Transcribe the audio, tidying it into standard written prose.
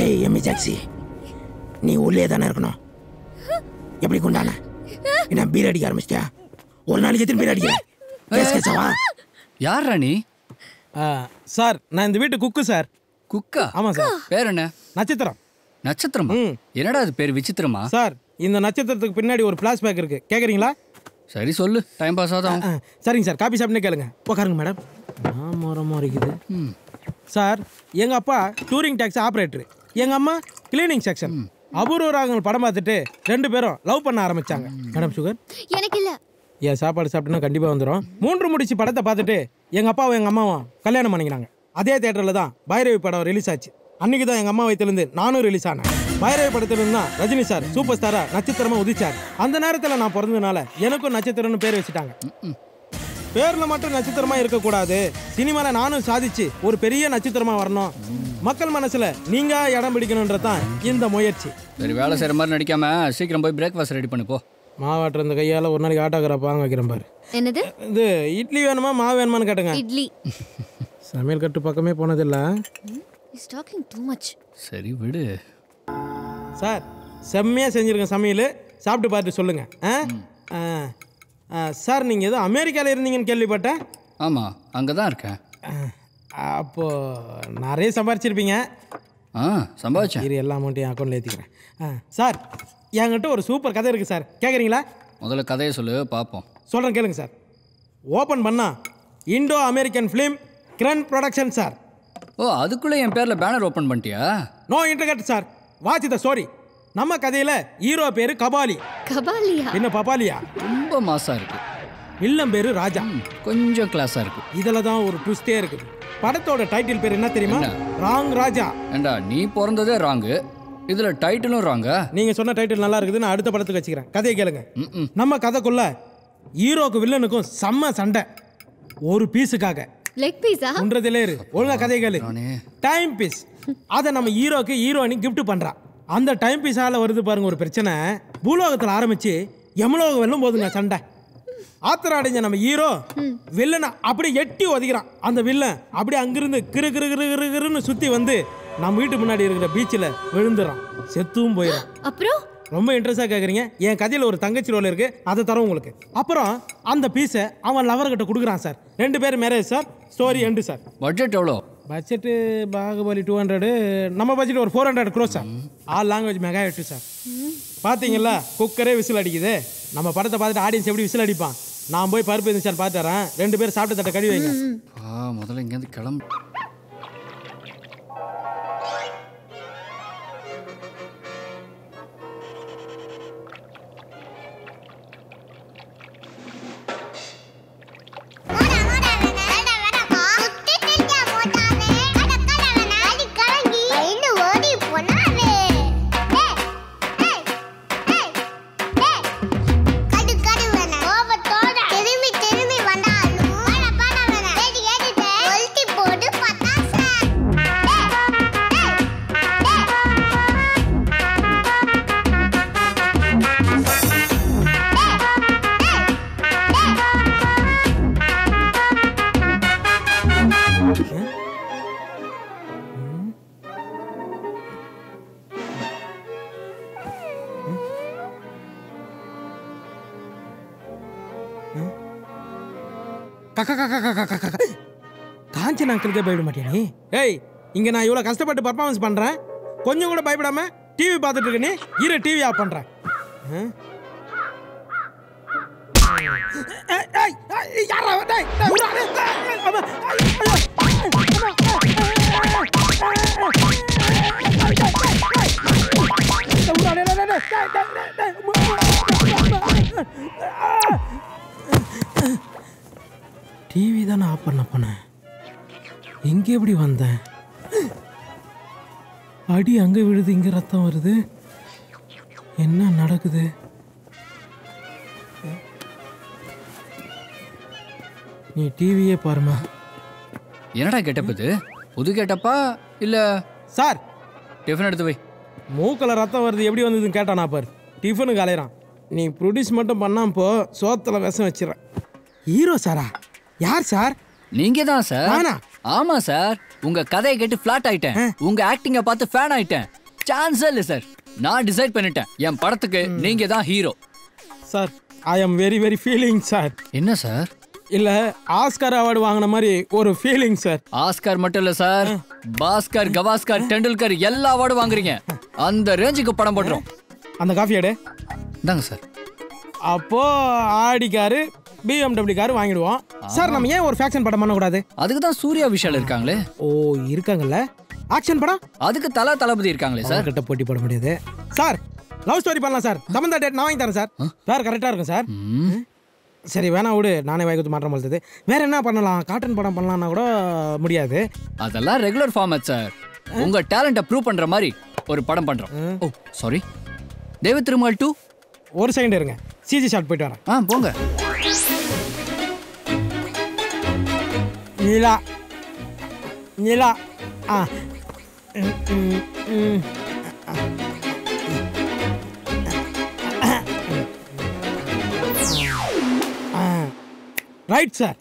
ஏய் எம்மி ஜாக்சி நீ உள்ளே தானே இருக்கணும் எப்படி கொண்டானே என்ன பீர் அடிக்க ஆரம்பிச்சிட்டியா ஒரு நாளைக்கு எத்தனை பீர் அடிக்கிற கேஸ் கேச்சவா யார் ராணி சார் நான் இந்த வீட்டு குக்கு சார் குக்கா ஆமா சார் பேர் என்ன நட்சத்திரம் நட்சத்திரமா என்னடா அது பேர் விசித்திரமா சார் இந்த நட்சத்திரத்துக்கு பின்னாடி ஒரு ஃபிளாஷ் பேக் இருக்கு கேக்குறீங்களா சரி சொல்லு டைம் பாஸ் ஆகும் சரிங்க சார் காபி சாப்பிட்டு கேளுங்க உட்காருங்க மேடம் ஆமாரமா இருக்குது சார் எங்க அப்பா டூரிங் டாக்ஸி ஆபரேட்டர் எங்க அம்மா கிளீனிங் செக்ஷன் அபூர்வ ராகங்கள் படம் பார்த்துட்டு ரெண்டு பேரும் லவ் பண்ண ஆரம்பிச்சாங்க மேடம் சுகர் எனக்கு இல்ல ஏன் சாப்பாடு சாப்பிட்டனா கண்டிப்பா வந்துரும் மூன்று முடிச்சு படத்தை பார்த்துட்டு எங்க அப்பாவும் எங்க அம்மாவும் கல்யாணம் பண்ணிக்கிறாங்க அதே தியேட்டர்ல தான் பைரவி படம் ரிலீஸ் ஆச்சு அன்னைக்கு தான் எங்க அம்மா வயிற்றிலிருந்து நானும் ரிலீஸ் ஆனேன் பைரவி படத்திலிருந்து தான் ரஜினி சார் சூப்பர் ஸ்டாரா நட்சத்திரமா உதிச்சார் அந்த நேரத்தில் நான் பிறந்ததுனால எனக்கும் நட்சத்திரம்னு பேர் வச்சுட்டாங்க பேர்ல மட்டும் நட்சத்திரமா இருக்கக்கூடாது சினிமால நானும் சாதிச்சு ஒரு பெரிய நட்சத்திரமா வரணும் மக்கள் மனசுல நீங்க இடம் பிடிக்கணும்ன்றதான் இந்த முயற்சி சரி வேலை செய்யற மாதிரி நடிக்காம சீக்கிரம் போய் பிரேக்ஃபாஸ்ட் ரெடி பண்ணு போ மாவாட்டுற இந்த கையால ஒரு நாளைக்கு ஆட்டோகிராஃபாங்க வைக்கிறேன் பாரு என்னது இது இட்லி வேணுமா மாவு வேணுமான்னு கேட்டுங்க இட்லி சமையல் கட்டு பக்கமே போனதில்ல இஸ் டாக்கிங் டூ மச் சரி விடு சார் செம்மையா செஞ்சிருங்க சமையல் சாப்பிட்டு பார்த்து சொல்லுங்க சார் நீங்கள் எதுவும் அமெரிக்காவில் இருந்தீங்கன்னு கேள்விப்பட்டேன் ஆமாம் அங்கே தான் இருக்கேன் அப்போது நிறைய சம்பாரிச்சிருப்பீங்க ஆ சம்பாதிச்சேன் இது எல்லா அமௌண்ட்டையும் அக்கௌண்ட்டில் ஏற்றிக்கிறேன் ஆ சார் என்கிட்ட ஒரு சூப்பர் கதை இருக்குது சார் கேட்குறீங்களா முதல்ல கதையை சொல்லு பார்ப்போம் சொல்கிறேன் கேளுங்க சார் ஓப்பன் பண்ணால் Indo American film Kiran production sir oh அதுக்குள்ளே என் பேரில் பேனர் ஓப்பன் பண்ணிட்டியா no internet sir watch the story நம்ம கதையில ஹீரோ பேரு கபாலி கபாலியா என்ன பபாலியா ரொம்ப மாசா இருக்கு வில்லன் பேரு ராஜா கொஞ்சம் கிளாஸா இருக்கு இதுல தான் ஒரு ட்விஸ்டே இருக்கு படத்தோட டைட்டில் பேர் என்ன தெரியுமா ராங் ராஜா ஏண்டா நீ பிறந்ததே ராங் இதுல டைட்டிலும் ராங்க நீங்க சொன்ன டைட்டில் நல்லா இருக்குது நான் அடுத்த படத்துக்கு வச்சுக்கிறேன் கதையை கேளுங்க நம்ம கதைக்குள்ள ஹீரோக்கு வில்லனுக்கும் செம்ம சண்டை ஒரு பீஸுக்காக லெக் பீஸா ஒன்றதிலே இரு ஒழுங்கா கதையை கேளு டைம் பீஸ் அதை நம்ம ஹீரோக்கு ஹீரோயினி கிஃப்ட் பண்றா அந்த டைம் பீஸால வருது பாருங்க ஒரு பிரச்சனை பூலோகத்தில் ஆரம்பிச்சு யமலோகம் வெல்லும் போதுங்க சண்டை ஆத்திர அடைஞ்ச நம்ம ஹீரோ வில்லனை அப்படியே எட்டி ஒதுக்கிறான் அந்த வில்லன் அப்படியே அங்கிருந்து கிரு கிரு கிரு கிரு கிருன்னு சுற்றி வந்து நம்ம வீட்டு முன்னாடி இருக்கிற பீச்சில் விழுந்துடும் செத்துவும் போயிடும் அப்புறம் ரொம்ப இன்ட்ரெஸ்டாக கேட்குறீங்க என் கதையில் ஒரு தங்கச்சி ரோல் இருக்குது அதை தரோம் உங்களுக்கு அப்புறம் அந்த பீஸை அவன் லவர்கிட்ட கொடுக்குறான் சார் ரெண்டு பேர் marriage sir story end sir budget எவ்வளோ பட்ஜெட்டு பாகுபலி 200 நம்ம பட்ஜெட் ஒரு 400 crore sir all language mega hit sir பார்த்தீங்களா குக்கரே விசில் அடிக்குது நம்ம படத்தை பார்த்துட்டு ஆடியன்ஸ் எப்படி விசில் அடிப்பான் நான் போய் பருப்பு இருந்து சார் பார்த்துறேன் ரெண்டு பேரும் சாப்பிட்டு தட்டை கழுவி வைங்க முதல்ல இங்கேருந்து கிளம்பு காஞ்சனாங்களுக்கே பயப்பட மாட்டேனே ஏய் இங்க நான் இவ்வளவு கஷ்டப்பட்டு பெர்ஃபார்மன்ஸ் பண்றேன் கொஞ்சம் கூட பயப்படாம டிவி பார்த்துட்டு இருக்க நீ இரு டிவி ஆஃப் பண்றேன் டிவி தானே ஆஃப் பண்ண போனேன் இங்கே எப்படி வந்தேன் அடி அங்கே விழுது இங்கே ரத்தம் வருது என்ன நடக்குது நீ டிவியே பாருமா என்னடா கெட்டப் இது புது கெட்டப்பா இல்லை சார் டிஃபன் எடுத்து போய் மூக்கில் ரத்தம் வருது எப்படி வந்ததுன்னு கேட்டானா பாரு டிஃபனுக்கு அலையிறான் நீ ப்ரொடியூஸ் மட்டும் பண்ணாமல் போ சோத்தில் விஷம் வச்சிடறேன் ஹீரோ சாரா யார் சார் நீங்க தான் சார் ஆமா சார் உங்க கதையை கேட்டு ஃப்ளாட் ஆயிட்டேன். உங்க ஆக்டிங்க பார்த்து ஃபேன் ஆயிட்டேன். சான்ஸ் இல்ல சார். நான் டிசைட் பண்ணிட்டேன். என் படத்துக்கு நீங்க தான் hero. Sir, I am very very feeling sir. என்ன சார்? இல்ல ஆஸ்கார் அவார்ட் வாங்குன மாதிரி ஒரு ஃபீலிங் சார். ஆஸ்கார் மட்டும் இல்ல சார், பாஸ்கர், கவாஸ்கர், டெண்டுல்கர் எல்லா அவார்டு வாங்குறீங்க. அந்த ரேஞ்சுக்கு படம் போடுறோம். அந்த காஃபி எடு. இந்தாங்க சார். அப்போ ஆடி கார், BMW கார் வாங்கிடுவோம். சார், நம்ம ஏன் ஒரு ஃபேக்ஷன் படம் பண்ண கூடாது? அதுக்கு தான் சூர்யா விஷால் இருக்காங்களே. ஓ, இருக்காங்கல. ஆக்ஷன் படம் அதுக்கு தல தளபதி இருக்காங்களே சார். கிட்ட போட்டி போட முடியாது சார். லவ் ஸ்டோரி பண்ணலாம் சார். தமந்தா டேட் நான் வாங்கி தரேன் சார். சார் கரெக்டா இருக்கும் சார். சரி வேணா விடு, நானே வாங்கி கொடுத்து மாற்றம் போல்து. வேற என்ன பண்ணலாம்? கார்ட்டூன் படம் பண்ணலாம்னா கூட முடியாது. அதெல்லாம் ரெகுலர் ஃபார்மட் சார். உங்க டாலண்ட்டை ப்ரூவ் பண்ற மாதிரி ஒரு படம் பண்றோம். ஓ சாரி, தேவ திருமால் 2 ஒரு செகண்ட் இருங்க. சிஜி ஷாட் போயிட்டு வரேன். போங்க. Neela Neela right sir.